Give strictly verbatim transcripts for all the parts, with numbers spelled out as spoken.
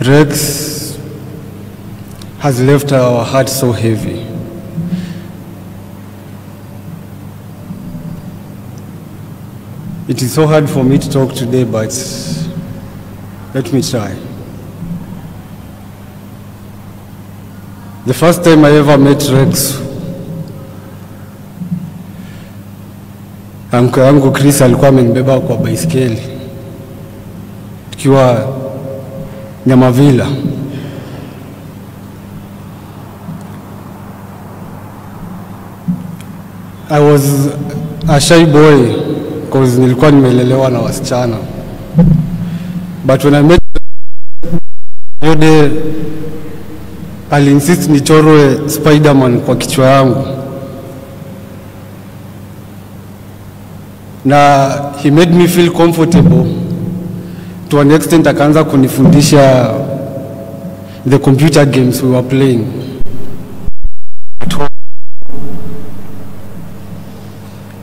Rex has left our heart so heavy. It is so hard for me to talk today, but let me try. The first time I ever met Rex, Uncle Chris alikuwa amenibeba kwa baiskeli tukiwa Nyamavila. I was a shy boy because nilikuwa nimelelewa na wasichana. But when I met yule, alinsist nichorwe Spider-Man kwa kichwa yangu. Na he made me feel comfortable to an extent, akaanza kunifundisha the computer games we were playing at home.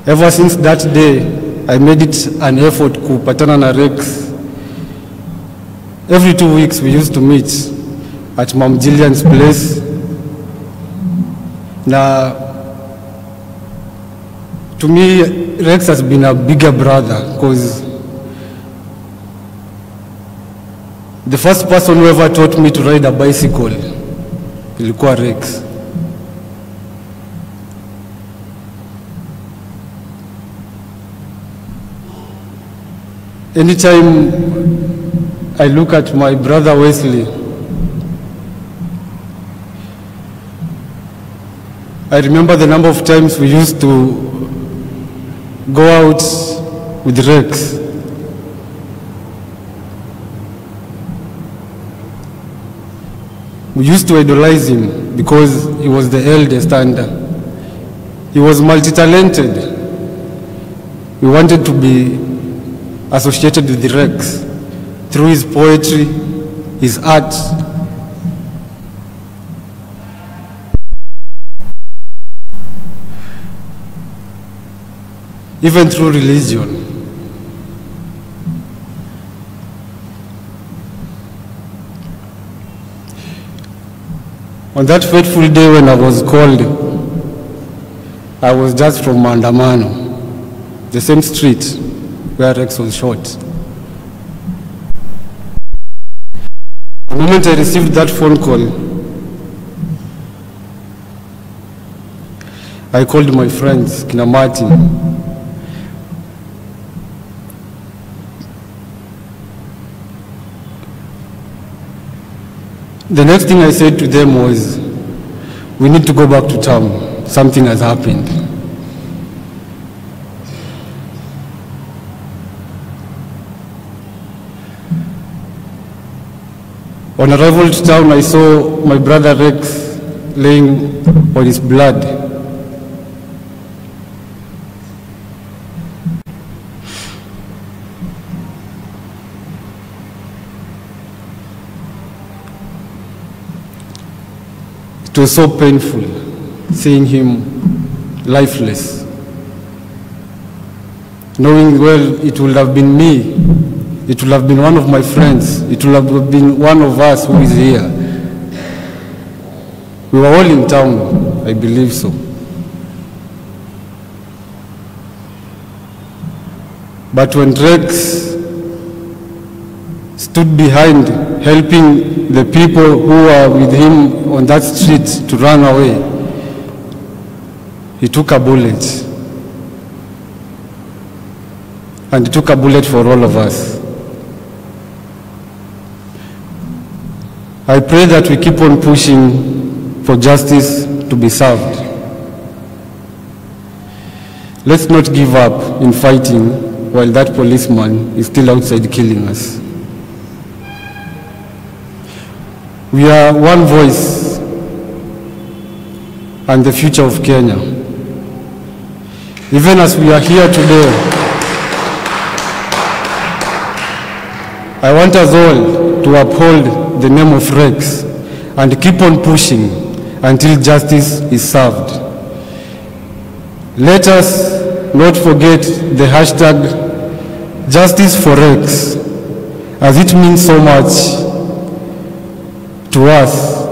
Ever since that day, I made it an effort kupatana na Rex. Every two weeks we used to meet at Mom Jillian's place. Na to me, Rex has been a bigger brother, because the first person who ever taught me to ride a bicycle ilikuwa Rex. Anytime I look at my brother Wesley, I remember the number of times we used to go out with Rex. We used to idolize him because he was the eldest and he was multi-talented. We wanted to be associated with Rex through his poetry, his art. Even through religion. On that fateful day when I was called, I was just from Mandamano, the same street where Rex was shot. The moment I received that phone call, I called my friends, Kinamati, the next thing I said to them was, we need to go back to town. Something has happened. On arrival to town, I saw my brother Rex laying on his blood. It was so painful seeing him lifeless, knowing well it would have been me, it would have been one of my friends, it would have been one of us who is here. We were all in town, I believe so. But when Rex stood behind, helping the people who were with him on that street to run away, he took a bullet. And he took a bullet for all of us. I pray that we keep on pushing for justice to be served. Let's not give up in fighting while that policeman is still outside killing us. We are one voice and the future of Kenya. Even as we are here today, I want us all to uphold the name of Rex and keep on pushing until justice is served. Let us not forget the hashtag Justice for Rex, as it means so much to us.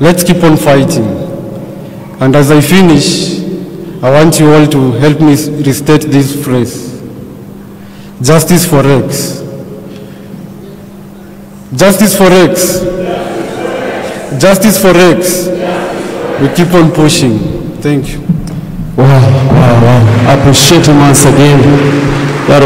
Let's keep on fighting. And as I finish, I want you all to help me restate this phrase. Justice for X. Justice for X. Justice for X. We keep on pushing. Thank you. Wow, wow, wow. I appreciate you once again. That